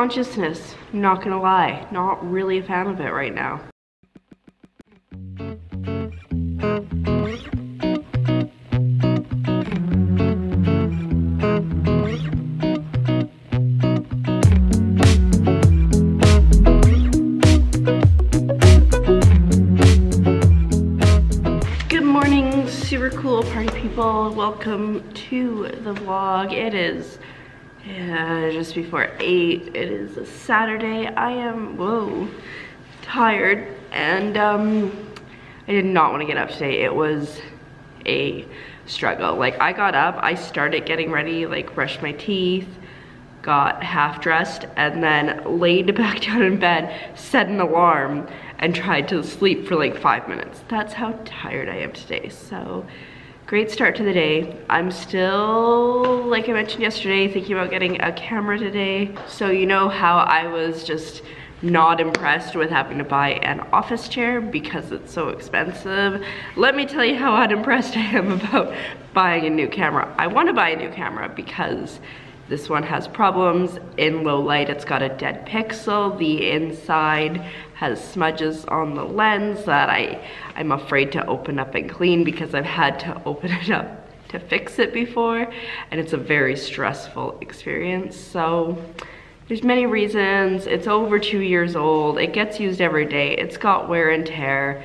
consciousness, I'm not gonna lie, not really a fan of it right now. Welcome to the vlog. It is just before 8. It is a Saturday. I am, whoa, tired, and I did not want to get up today. It was a struggle. Like, I got up, I started getting ready, like brushed my teeth, got half dressed, and then laid back down in bed, set an alarm, and tried to sleep for like 5 minutes. That's how tired I am today. So great start to the day. I'm still, like I mentioned yesterday, thinking about getting a camera today. So you know how I was just not impressed with having to buy an office chair because it's so expensive. Let me tell you how unimpressed I am about buying a new camera. I want to buy a new camera because this one has problems. In low light, it's got a dead pixel. The inside has smudges on the lens that I'm afraid to open up and clean because I've had to open it up to fix it before, and it's a very stressful experience. So there's many reasons. It's over 2 years old. It gets used every day. It's got wear and tear.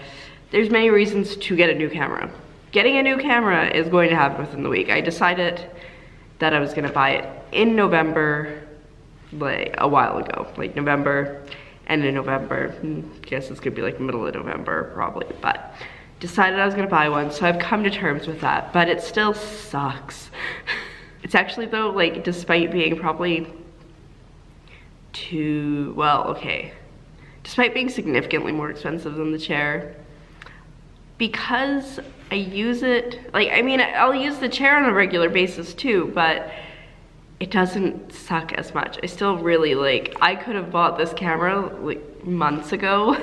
There's many reasons to get a new camera. Getting a new camera is going to happen within the week. I decided that I was gonna buy it in November, like a while ago, like November, end of November. I guess it's gonna be like middle of November probably, but decided I was gonna buy one, so I've come to terms with that, but it still sucks. It's actually though, like, despite being probably despite being significantly more expensive than the chair, because I use it, like, I mean, I'll use the chair on a regular basis too, but it doesn't suck as much. I still really, like, I could have bought this camera like months ago,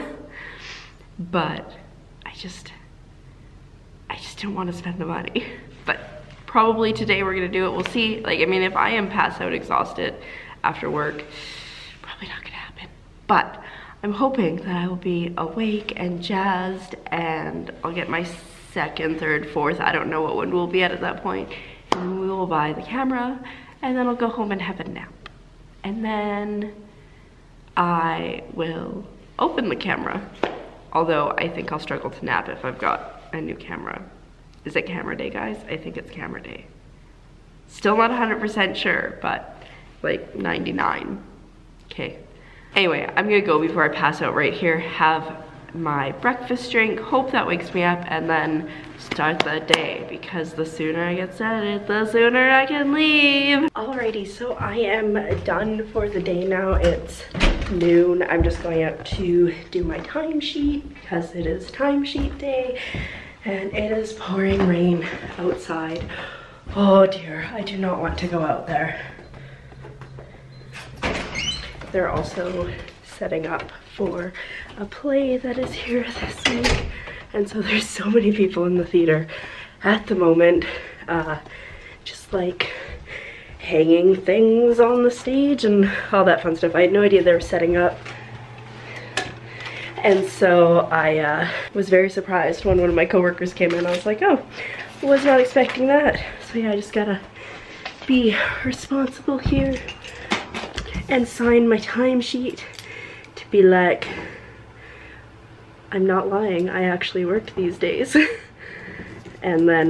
but I just didn't want to spend the money. But probably today we're gonna do it. We'll see. Like, I mean, if I am passed out exhausted after work, probably not gonna happen. But I'm hoping that I will be awake and jazzed, and I'll get my second, third, fourth, I don't know what one we'll be at that point, and we will buy the camera, and then I'll go home and have a nap. And then I will open the camera. Although I think I'll struggle to nap if I've got a new camera. Is it camera day, guys? I think it's camera day. Still not 100% sure, but like 99. Okay. Anyway, I'm gonna go before I pass out right here, have my breakfast drink, hope that wakes me up, and then start the day, because the sooner I get started, the sooner I can leave. Alrighty, so I am done for the day now. It's noon. I'm just going out to do my timesheet because it is timesheet day, and it is pouring rain outside. Oh dear, I do not want to go out there. They're also setting up for a play that is here this week, and so there's so many people in the theater at the moment, just like hanging things on the stage and all that fun stuff. I had no idea they were setting up, and so I was very surprised when one of my coworkers came in. I was like, oh, I was not expecting that. So yeah, I just gotta be responsible here and sign my timesheet. Be like, I'm not lying, I actually worked these days. And then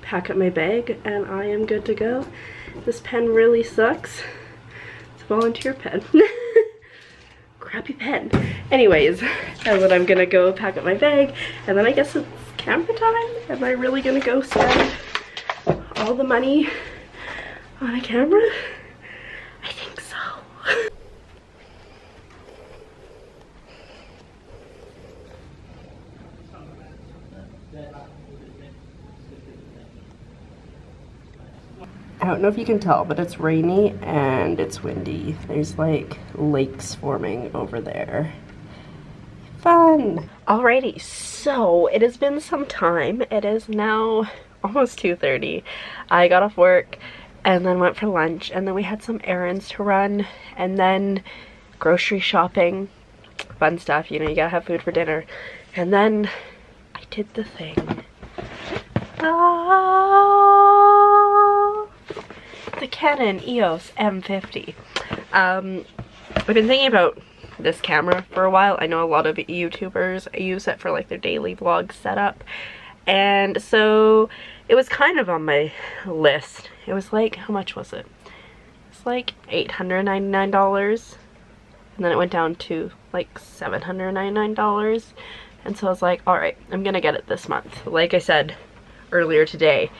pack up my bag and I am good to go. This pen really sucks. It's a volunteer pen. Crappy pen. Anyways, and then I'm gonna go pack up my bag, and then I guess it's camera time. Am I really gonna go spend all the money on a camera? I think so. I don't know if you can tell, but it's rainy and it's windy. There's like lakes forming over there. Fun! Alrighty, so it has been some time. It is now almost 2:30. I got off work and then went for lunch, and then we had some errands to run, and then grocery shopping, fun stuff, you know, you gotta have food for dinner. And then I did the thing. The Canon EOS M50. I've been thinking about this camera for a while. I know a lot of YouTubers use it for like their daily vlog setup, and so it was kind of on my list. It was like, how much was it? It's like $899, and then it went down to like $799, and so I was like, all right, I'm gonna get it this month. Like I said earlier today,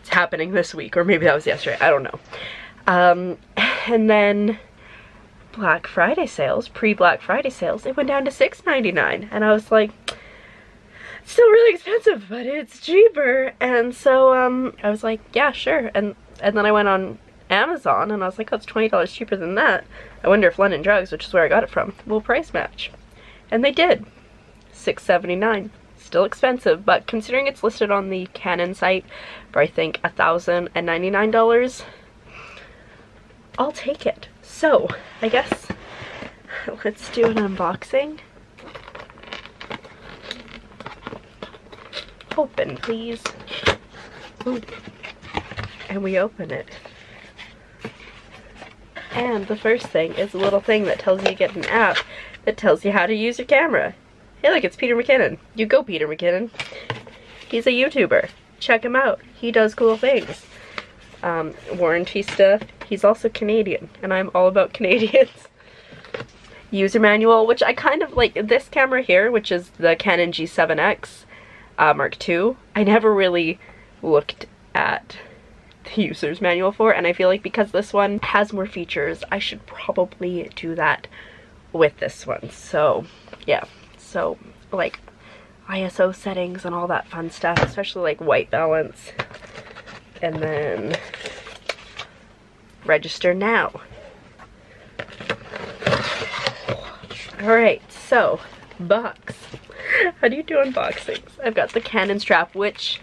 it's happening this week, or maybe that was yesterday, I don't know. And then Black Friday sales, pre-Black Friday sales, it went down to $6.99, and I was like, it's still really expensive, but it's cheaper. And so I was like, yeah, sure. And then I went on Amazon and I was like, oh, it's $20 cheaper than that. I wonder if London Drugs, which is where I got it from, will price match. And they did. $6.79. Still expensive, but considering it's listed on the Canon site for I think $1,099, I'll take it. So I guess let's do an unboxing. Open, please. Ooh. And we open it. And the first thing is a little thing that tells you to get an app that tells you how to use your camera. Hey, look, it's Peter McKinnon. You go, Peter McKinnon. He's a YouTuber. Check him out. He does cool things. Warranty stuff. He's also Canadian, and I'm all about Canadians. User manual, which I kind of like. This camera here, which is the Canon G7X Mark II, I never really looked at the user's manual for, and I feel like because this one has more features, I should probably do that with this one. So yeah, so like ISO settings and all that fun stuff, especially like white balance, and then register now. Alright, so box. How do you do unboxings? I've got the Canon strap, which,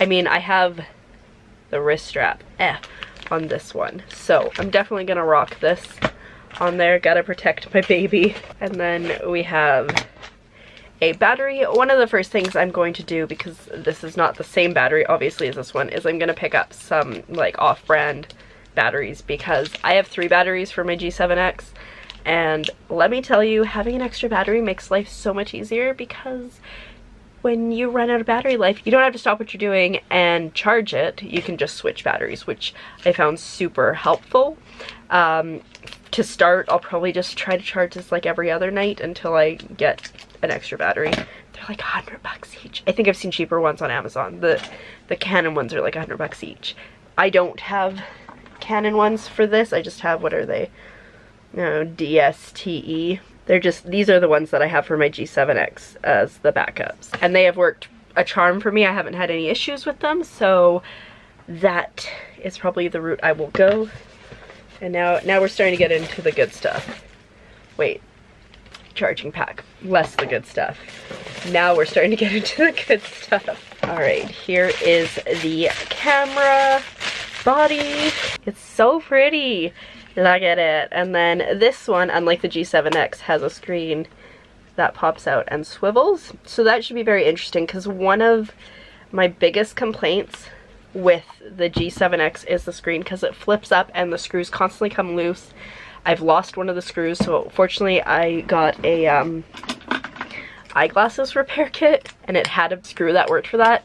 I mean, I have the wrist strap on this one, so I'm definitely gonna rock this on there. Gotta protect my baby. And then we have a battery. One of the first things I'm going to do, because this is not the same battery obviously as this one, is I'm gonna pick up some like off-brand batteries, because I have 3 batteries for my G7X. And let me tell you, having an extra battery makes life so much easier, because when you run out of battery life, you don't have to stop what you're doing and charge it. You can just switch batteries, which I found super helpful. To start, I'll probably just try to charge this like every other night until I get an extra battery. They're like $100 each. I think I've seen cheaper ones on Amazon. The Canon ones are like $100 each. I don't have Canon ones for this. I just have, what are they? No, DSTE. They're just, these are the ones that I have for my G7X as the backups, and they have worked a charm for me. I haven't had any issues with them, so that is probably the route I will go. And now we're starting to get into the good stuff. Wait, charging pack, less the good stuff. Now we're starting to get into the good stuff. All right, here is the camera body. It's so pretty. Look at it. And then this one, unlike the G7X, has a screen that pops out and swivels, so that should be very interesting, because one of my biggest complaints with the G7X is the screen, because it flips up and the screws constantly come loose. I've lost one of the screws, so fortunately I got a eyeglasses repair kit, and it had a screw that worked for that.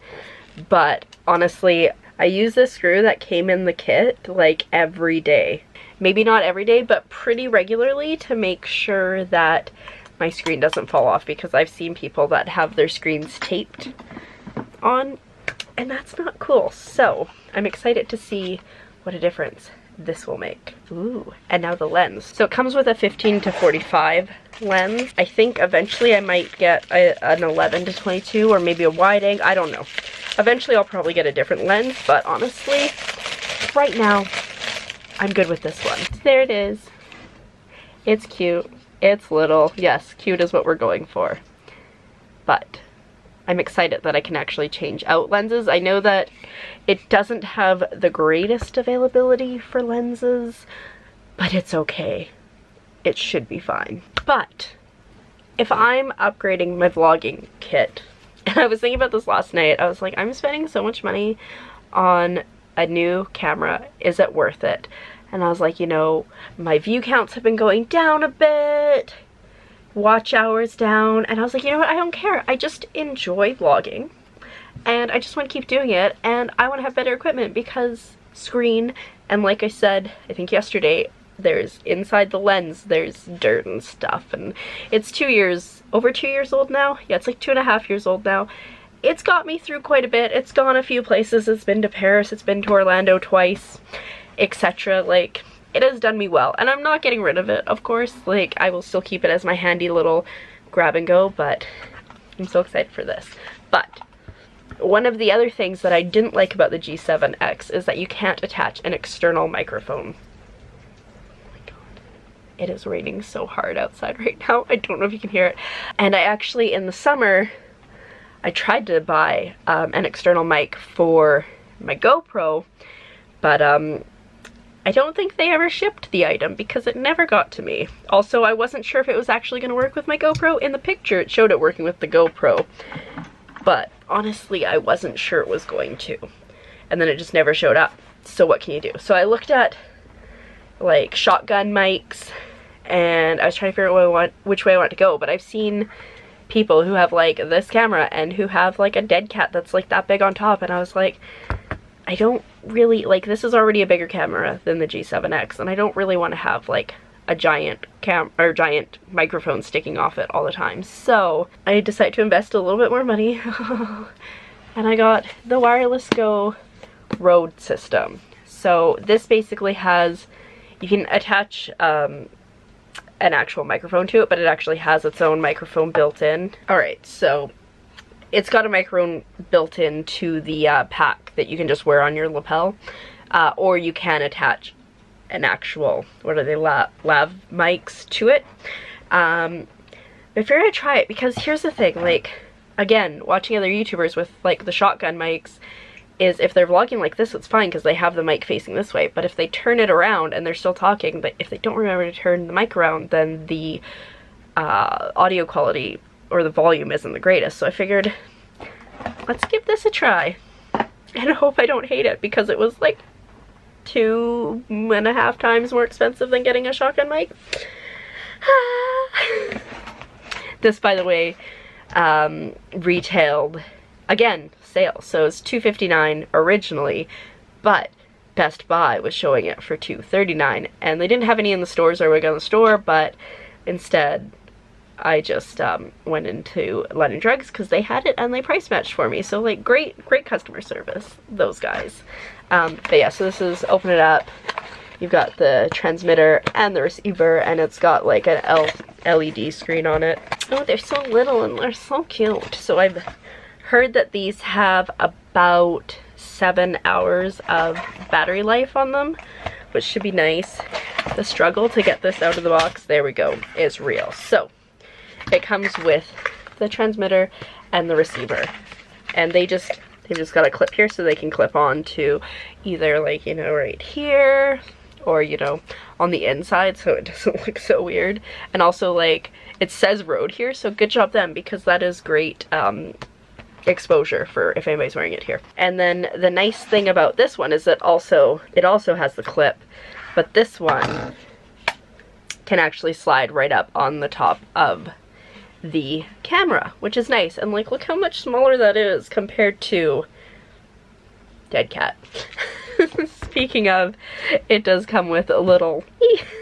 But honestly, I use this screw that came in the kit like every day. Maybe not every day, but pretty regularly, to make sure that my screen doesn't fall off, because I've seen people that have their screens taped on, and that's not cool. So I'm excited to see what a difference this will make. Ooh, and now the lens. So it comes with a 15 to 45 lens. I think eventually I might get an 11 to 22 or maybe a wide angle. I don't know. Eventually I'll probably get a different lens, but honestly, right now, I'm good with this one. There it is. It's cute. It's little. Yes, cute is what we're going for. But I'm excited that I can actually change out lenses. I know that it doesn't have the greatest availability for lenses, but it's okay. It should be fine. But if I'm upgrading my vlogging kit, and I was thinking about this last night, I was like, I'm spending so much money on a new camera, is it worth it? And I was like, you know, my view counts have been going down a bit, watch hours down, and I was like, you know what, I don't care. I just enjoy vlogging, and I just want to keep doing it, and I want to have better equipment because screen, and like I said, I think yesterday, there's inside the lens, there's dirt and stuff, and it's 2 years, over 2 years old now? Yeah, it's like 2.5 years old now. It's got me through quite a bit. It's gone a few places. It's been to Paris, it's been to Orlando twice, etc. Like, it has done me well, and I'm not getting rid of it, of course. Like, I will still keep it as my handy little grab and go, but I'm so excited for this. But one of the other things that I didn't like about the G7X is that you can't attach an external microphone. It is raining so hard outside right now. I don't know if you can hear it. And I actually, in the summer, I tried to buy an external mic for my GoPro, but I don't think they ever shipped the item because it never got to me. Also, I wasn't sure if it was actually going to work with my GoPro. In the picture, it showed it working with the GoPro, but honestly, I wasn't sure it was going to. And then it just never showed up. So what can you do? So I looked at like shotgun mics, and I was trying to figure out which way I want to go, but I've seen people who have like this camera and who have like a dead cat that's like that big on top, and I was like, I don't really, like, this is already a bigger camera than the G7X, and I don't really want to have like a giant giant microphone sticking off it all the time. So I decided to invest a little bit more money and I got the Wireless Go Rode system. So this basically has, you can attach an actual microphone to it, but it actually has its own microphone built in. Alright, so it's got a microphone built in to the pack that you can just wear on your lapel, or you can attach an actual, what are they, lav mics to it. I figured I'd try it because here's the thing, like, again, watching other YouTubers with like the shotgun mics, is if they're vlogging like this, it's fine because they have the mic facing this way, but if they turn it around and they're still talking, but if they don't remember to turn the mic around, then the audio quality or the volume isn't the greatest. So I figured, let's give this a try, and I hope I don't hate it, because it was like 2.5 times more expensive than getting a shotgun mic. This, by the way, retailed, again, sale, so it's $259 originally, but Best Buy was showing it for $239, and they didn't have any in the stores or on the store, but instead I just went into London Drugs because they had it and they price matched for me. So like, great customer service, those guys. But yeah, so this is, open it up, you've got the transmitter and the receiver, and it's got like an LED screen on it. Oh, they're so little and they're so cute. So I've heard that these have about 7 hours of battery life on them, which should be nice. The struggle to get this out of the box, there we go, is real. So it comes with the transmitter and the receiver, and they just got a clip here so they can clip on to either, like, you know, right here, or, you know, on the inside so it doesn't look so weird. And also, like, it says Rode here, so good job them, because that is great exposure for if anybody's wearing it here. And then the nice thing about this one is that it also has the clip, but this one can actually slide right up on the top of the camera, which is nice. And like, look how much smaller that is compared to dead cat. Speaking of, it does come with a little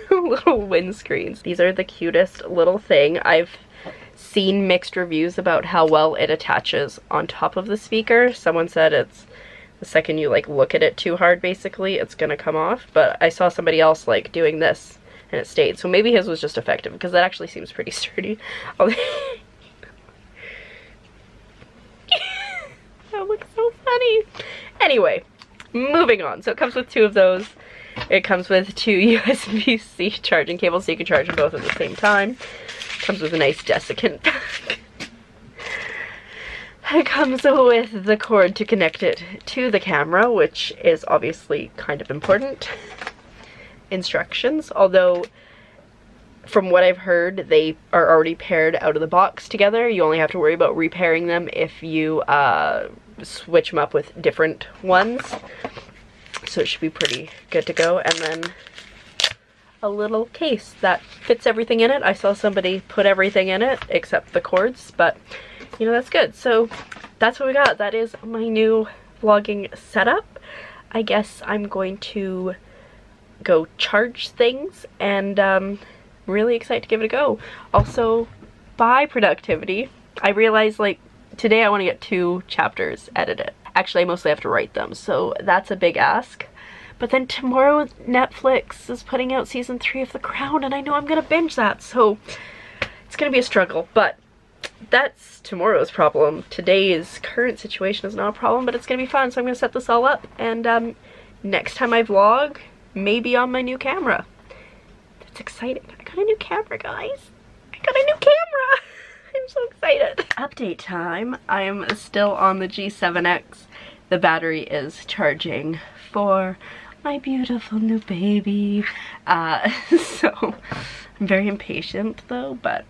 windscreens. These are the cutest little thing. I've seen mixed reviews about how well it attaches on top of the speaker. Someone said it's, the second you like look at it too hard, basically it's gonna come off, but I saw somebody else like doing this and it stayed, so maybe his was just effective, because that actually seems pretty sturdy. That looks so funny. Anyway, moving on. So it comes with 2 of those. It comes with 2 USB-C charging cables, so you can charge them both at the same time. Comes with a nice desiccant pack. It comes with the cord to connect it to the camera, which is obviously kind of important. Instructions, although from what I've heard, they are already paired out of the box together. You only have to worry about repairing them if you switch them up with different ones. So it should be pretty good to go. And then a little case that fits everything in it. I saw somebody put everything in it except the cords, but you know, that's good. So that's what we got. That is my new vlogging setup. I guess I'm going to go charge things, and really excited to give it a go. Also, by productivity, I realized, like, today I want to get 2 chapters edited. Actually, I mostly have to write them, so that's a big ask. But then tomorrow, Netflix is putting out season 3 of The Crown, and I know I'm gonna binge that, so it's gonna be a struggle. But that's tomorrow's problem. Today's current situation is not a problem, but it's gonna be fun, so I'm gonna set this all up, and next time I vlog, maybe on my new camera. It's exciting. I got a new camera, guys. I got a new camera. I'm so excited. Update time. I am still on the G7X. The battery is charging for my beautiful new baby. So I'm very impatient though, but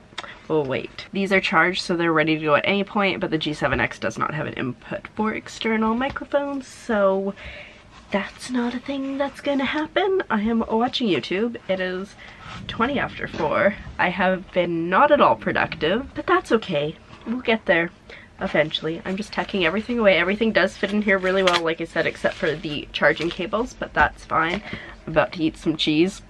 we'll wait. These are charged, so they're ready to go at any point, but the G7X does not have an input for external microphones, so that's not a thing that's gonna happen. I am watching YouTube. It is 4:20. I have been not at all productive, but that's okay. We'll get there eventually. I'm just tucking everything away. Everything does fit in here really well, like I said, except for the charging cables, but that's fine. I'm about to eat some cheese.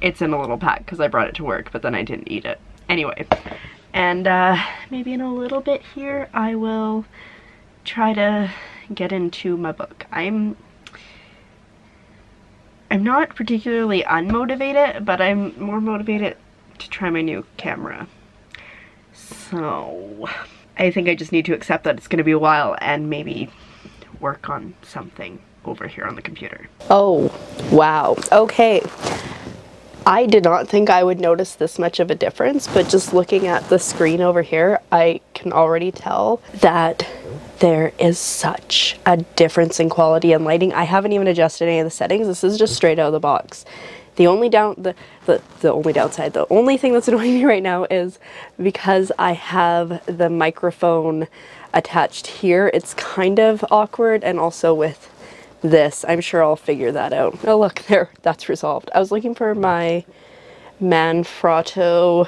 It's in a little pack because I brought it to work, but then I didn't eat it. Anyway, and maybe in a little bit here, I will try to get into my book. I'm not particularly unmotivated, but I'm more motivated to try my new camera. So I think I just need to accept that it's going to be a while and maybe work on something over here on the computer. Oh, wow. Okay. I did not think I would notice this much of a difference, but just looking at the screen over here, I can already tell that there is such a difference in quality and lighting. I haven't even adjusted any of the settings. This is just straight out of the box. The only downside, the only thing that's annoying me right now is because I have the microphone attached here, it's kind of awkward, and also with this. I'm sure I'll figure that out. Oh look, there, that's resolved. I was looking for my Manfrotto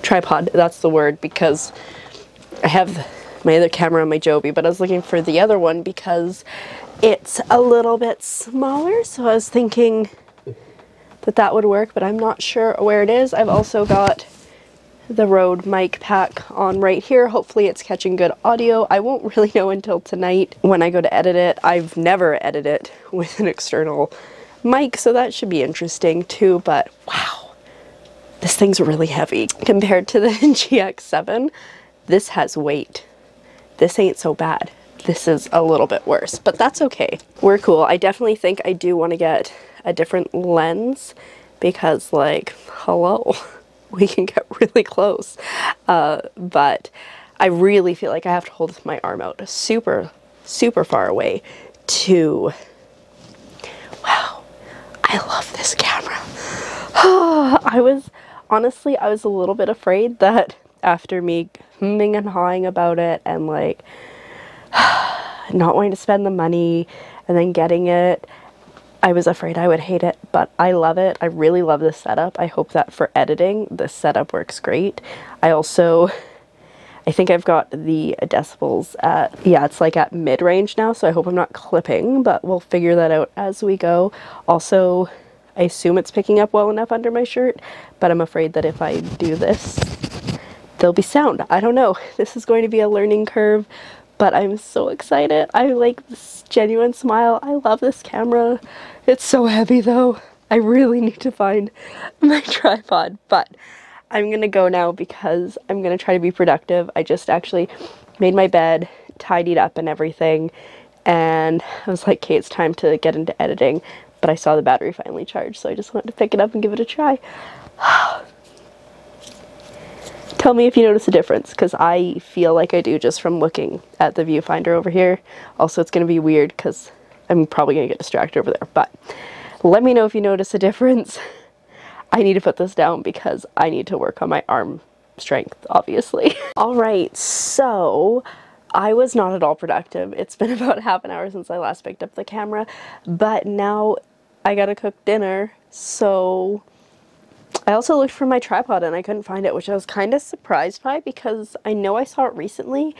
tripod, that's the word, because I have my other camera on my Joby, but I was looking for the other one because it's a little bit smaller, so I was thinking that that would work, but I'm not sure where it is. I've also got the Rode mic pack on right here. Hopefully it's catching good audio. I won't really know until tonight when I go to edit it. I've never edited it with an external mic, so that should be interesting too, but wow, this thing's really heavy. Compared to the GX7, this has weight. This ain't so bad. This is a little bit worse, but that's okay. We're cool. I definitely think I do want to get a different lens because, like, hello, we can get really close. But I really feel like I have to hold my arm out super, super far away to, wow, I love this camera. Honestly, I was a little bit afraid that after me humming and hawing about it and like not wanting to spend the money and then getting it, I was afraid I would hate it, but I love it. I really love this setup. I hope that for editing, this setup works great. I think I've got the decibels at, yeah, it's like at mid-range now, so I hope I'm not clipping, but we'll figure that out as we go. Also, I assume it's picking up well enough under my shirt, but I'm afraid that if I do this, there'll be sound. I don't know. This is going to be a learning curve, but I'm so excited. I like this genuine smile. I love this camera. It's so heavy though. I really need to find my tripod, but I'm gonna go now because I'm gonna try to be productive. I just actually made my bed, tidied up and everything, and I was like, okay, it's time to get into editing, but I saw the battery finally charged, so I just wanted to pick it up and give it a try. Tell me if you notice a difference, because I feel like I do just from looking at the viewfinder over here. Also, it's going to be weird because I'm probably going to get distracted over there, but let me know if you notice a difference. I need to put this down because I need to work on my arm strength, obviously. All right, so I was not at all productive. It's been about half an hour since I last picked up the camera, but now I gotta cook dinner, so I also looked for my tripod and I couldn't find it, which I was kind of surprised by because I know I saw it recently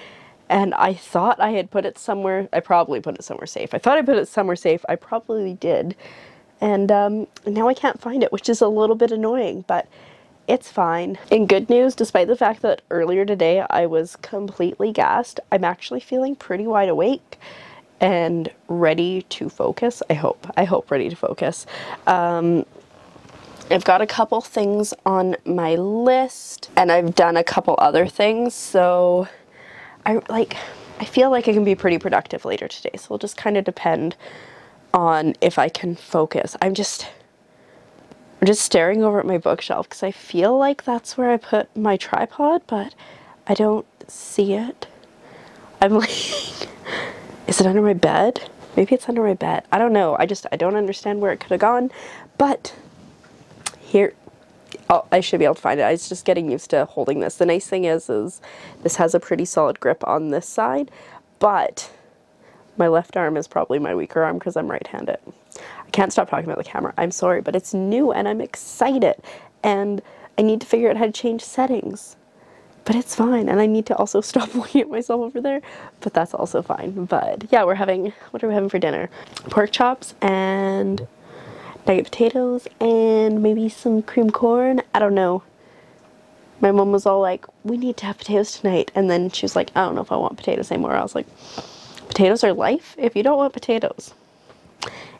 and I thought I had put it somewhere. I probably put it somewhere safe. I thought I put it somewhere safe. I probably did. And now I can't find it, which is a little bit annoying, but it's fine. In good news, despite the fact that earlier today I was completely gassed, I'm actually feeling pretty wide awake and ready to focus. I hope ready to focus. I've got a couple things on my list and I've done a couple other things, so I feel like I can be pretty productive later today, so it'll just kind of depend on if I can focus. I'm just staring over at my bookshelf because I feel like that's where I put my tripod, but I don't see it. I'm like, is it under my bed? Maybe it's under my bed. I don't know. I don't understand where it could have gone, but here, I should be able to find it. I was just getting used to holding this. The nice thing is this has a pretty solid grip on this side, but my left arm is probably my weaker arm because I'm right-handed. I can't stop talking about the camera. I'm sorry, but it's new and I'm excited and I need to figure out how to change settings, but it's fine. And I need to also stop looking at myself over there, but that's also fine. But yeah, we're having, what are we having for dinner? Pork chops and nugget potatoes and maybe some creamed corn. I don't know. My mom was all like, we need to have potatoes tonight. And then she was like, I don't know if I want potatoes anymore. I was like, potatoes are life if you don't want potatoes.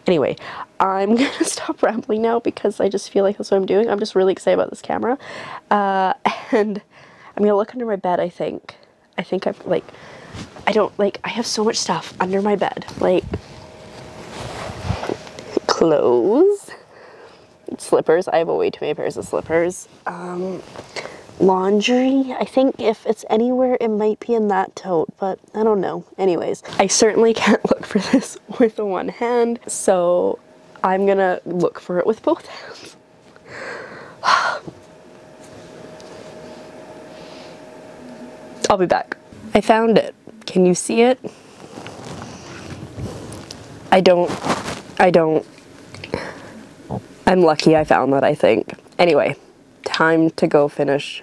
Anyway, I'm gonna stop rambling now because I just feel like that's what I'm doing. I'm just really excited about this camera. And I'm gonna look under my bed, I think. I have so much stuff under my bed. Like, clothes, slippers. I have way too many pairs of slippers. Laundry. I think if it's anywhere it might be in that tote, but I don't know. Anyways, I certainly can't look for this with the one hand, so I'm gonna look for it with both hands. I'll be back. I found it. Can you see it? I'm lucky I found that, I think. Anyway, time to go finish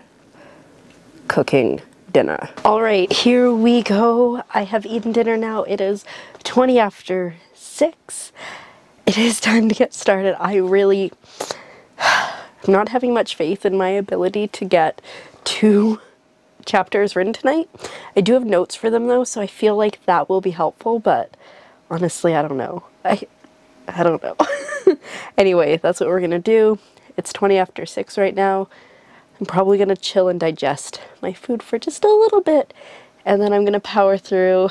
cooking dinner. All right, here we go. I have eaten dinner now. It is 6:20. It is time to get started. I'm not having much faith in my ability to get 2 chapters written tonight. I do have notes for them though, so I feel like that will be helpful, but honestly, I don't know. I don't know. Anyway, that's what we're gonna do. It's 6:20 right now. I'm probably gonna chill and digest my food for just a little bit, and then I'm gonna power through.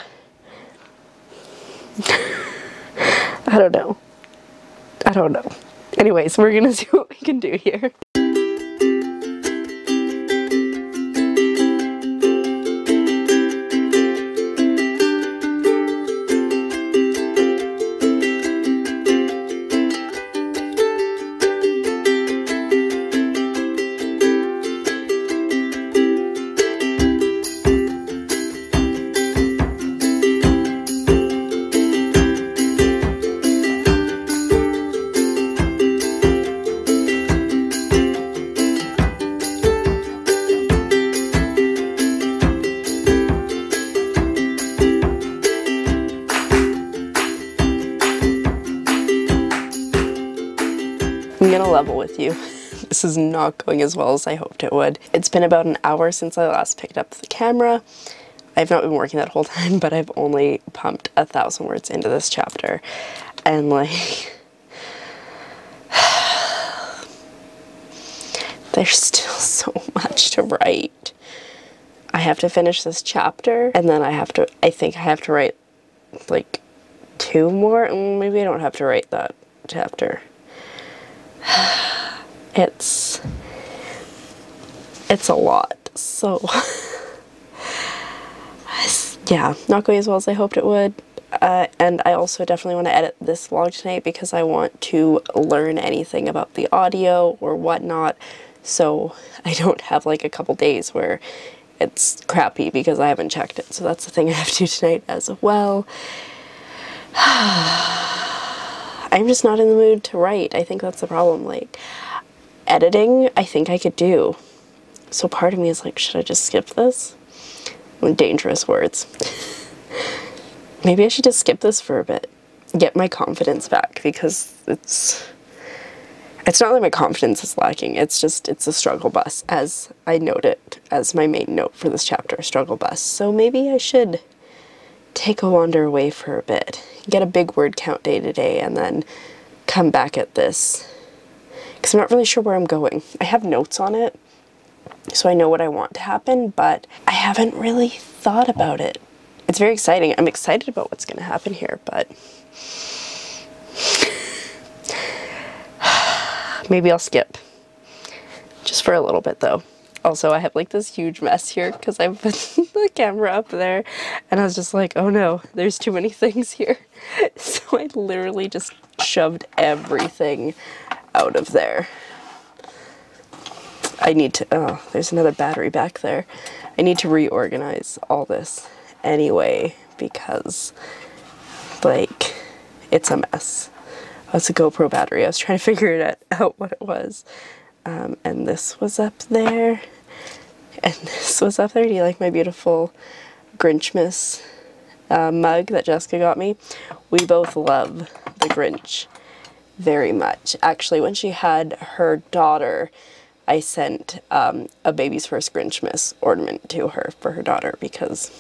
I don't know. Anyways, we're gonna see what we can do here. Level with you. This is not going as well as I hoped it would. It's been about an hour since I last picked up the camera. I've not been working that whole time, but I've only pumped 1,000 words into this chapter. And like, there's still so much to write. I have to finish this chapter and then I think I have to write like 2 more. Maybe I don't have to write that chapter. It's a lot. so yeah, not going as well as I hoped it would. And I also definitely want to edit this vlog tonight because I want to learn anything about the audio or whatnot, so I don't have like a couple days where it's crappy because I haven't checked it. So that's the thing I have to do tonight as well. I'm just not in the mood to write. I think that's the problem. Like, editing, I think I could do. So part of me is like, should I just skip this? Dangerous words. Maybe I should just skip this for a bit, get my confidence back, because it's not that my confidence is lacking, it's just, it's a struggle bus, as I noted as my main note for this chapter, struggle bus. So maybe I should take a wander away for a bit, get a big word count day today, and then come back at this, because I'm not really sure where I'm going. I have notes on it, so I know what I want to happen, but I haven't really thought about it. It's very exciting. I'm excited about what's going to happen here, but maybe I'll skip just for a little bit though. Also, I have like this huge mess here because I put the camera up there and I was just like, oh no, there's too many things here. So I literally just shoved everything out of there. I need to, oh, there's another battery back there. I need to reorganize all this anyway, because like it's a mess. Oh, it's a GoPro battery. I was trying to figure it out what it was. And this was up there, and this was up there. Do you like my beautiful Grinchmas mug that Jessica got me? We both love the Grinch very much. Actually, when she had her daughter, I sent a baby's first Grinchmas ornament to her for her daughter, because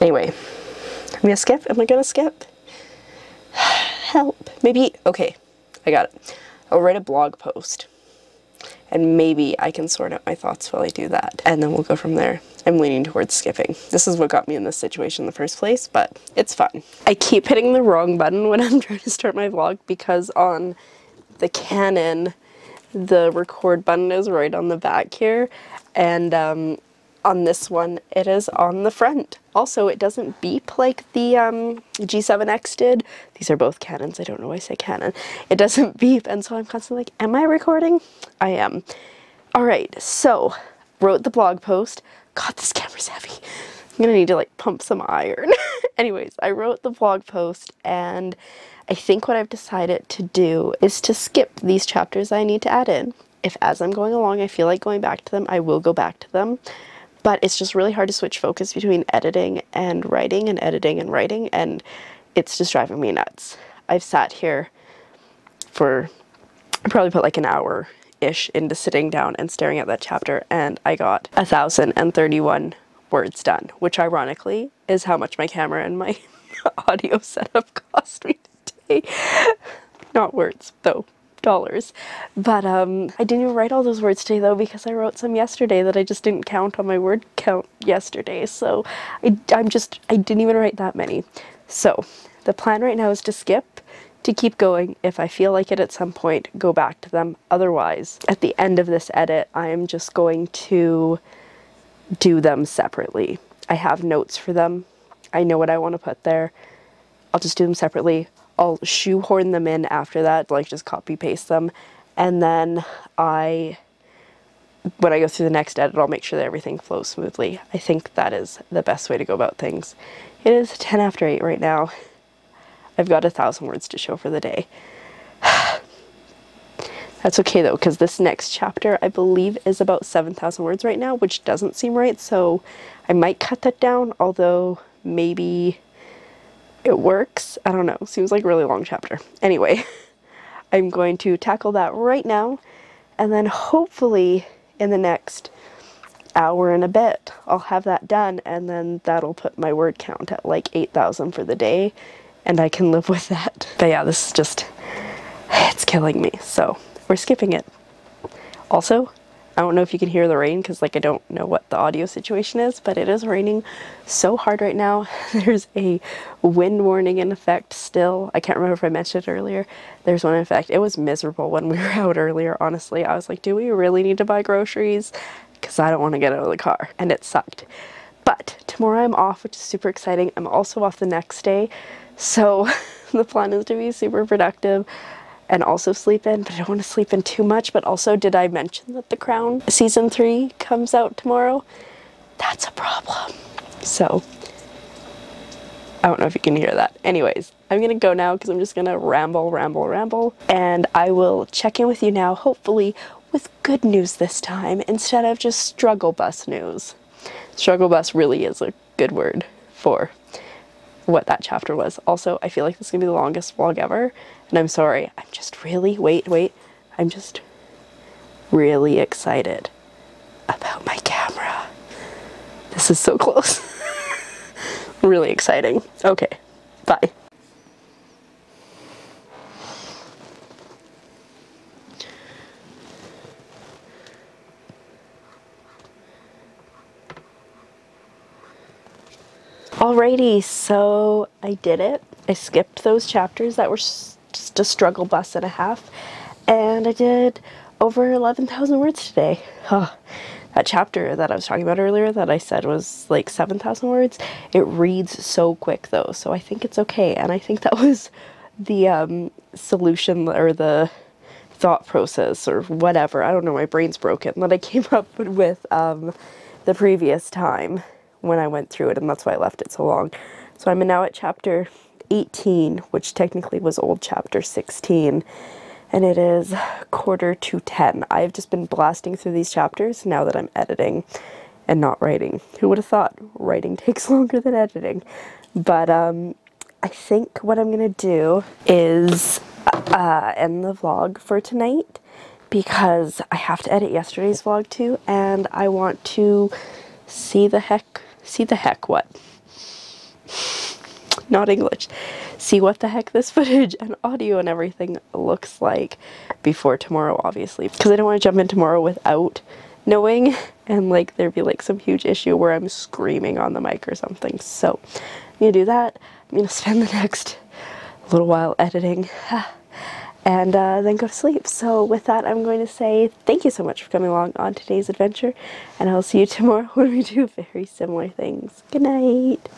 anyway, I'm gonna skip. Am I gonna skip? Help. Maybe, okay, I got it. I'll write a blog post and maybe I can sort out my thoughts while I do that, and then we'll go from there. I'm leaning towards skipping. This is what got me in this situation in the first place, but it's fun. I keep hitting the wrong button when I'm trying to start my vlog, because on the Canon, the record button is right on the back here, and on this one it is on the front. Also, it doesn't beep like the G7X did. These are both Canons, I don't know why I say Canon. It doesn't beep, and so I'm constantly like, am I recording? I am. Alright, so wrote the blog post. God, this camera's heavy. I'm gonna need to like pump some iron. Anyways, I wrote the blog post, and I think what I've decided to do is to skip these chapters I need to add in. If as I'm going along I feel like going back to them, I will go back to them. But it's just really hard to switch focus between editing and writing and editing and writing, and it's just driving me nuts. I've sat here for, I probably put like an hour-ish into sitting down and staring at that chapter, and I got 1,031 words done, which ironically is how much my camera and my audio setup cost me today. Not words, though. Dollars. But I didn't even write all those words today though, because I wrote some yesterday that I just didn't count on my word count yesterday, so I didn't even write that many. So the plan right now is to skip, to keep going. If I feel like it at some point, go back to them. Otherwise, at the end of this edit, I am just going to do them separately. I have notes for them. I know what I want to put there. I'll just do them separately. I'll shoehorn them in after that, like just copy paste them, and then when I go through the next edit, I'll make sure that everything flows smoothly. I think that is the best way to go about things. It is 10 after 8 right now. I've got 1,000 words to show for the day. That's okay though, because this next chapter I believe is about 7,000 words right now, which doesn't seem right, so I might cut that down, although maybe it works. I don't know. Seems like a really long chapter. Anyway, I'm going to tackle that right now, and then hopefully in the next hour and a bit, I'll have that done, and then that'll put my word count at like 8,000 for the day, and I can live with that. But yeah, this is just, it's killing me, so we're skipping it. Also, I don't know if you can hear the rain, because like I don't know what the audio situation is, but it is raining so hard right now. There's a wind warning in effect still. I can't remember if I mentioned it earlier. There's one in effect. It was miserable when we were out earlier, honestly. I was like, do we really need to buy groceries? because I don't want to get out of the car, and it sucked. But tomorrow I'm off, which is super exciting. I'm also off the next day, so the plan is to be super productive and also sleep in, but I don't want to sleep in too much. But also, did I mention that The Crown season 3 comes out tomorrow? That's a problem. So I don't know if you can hear that. Anyways, I'm gonna go now because I'm just gonna ramble, and I will check in with you now, hopefully with good news this time instead of just struggle bus news. Struggle bus really is a good word for what that chapter was. Also, I feel like this is gonna be the longest vlog ever, and I'm sorry. I'm just really, I'm just really excited about my camera. This is so close. Really exciting. Okay, bye. Alrighty, so I did it. I skipped those chapters that were just a struggle bus and a half, and I did over 11,000 words today. Oh, that chapter that I was talking about earlier that I said was like 7,000 words, it reads so quick though, so I think it's okay. And I think that was the solution or the thought process or whatever, I don't know, my brain's broken, that I came up with the previous time when I went through it, and that's why I left it so long. So I'm now at chapter 18, which technically was old chapter 16, and it is 9:45. I've just been blasting through these chapters now that I'm editing and not writing. Who would have thought writing takes longer than editing? But I think what I'm gonna do is end the vlog for tonight, because I have to edit yesterday's vlog too, and I want to see the heck what? Not English. See what the heck this footage and audio and everything looks like before tomorrow, obviously, because I don't want to jump in tomorrow without knowing, and like there'd be like some huge issue where I'm screaming on the mic or something. So I'm gonna do that. I'm gonna spend the next little while editing and then go to sleep. So with that, I'm going to say thank you so much for coming along on today's adventure, and I'll see you tomorrow when we do very similar things. Good night.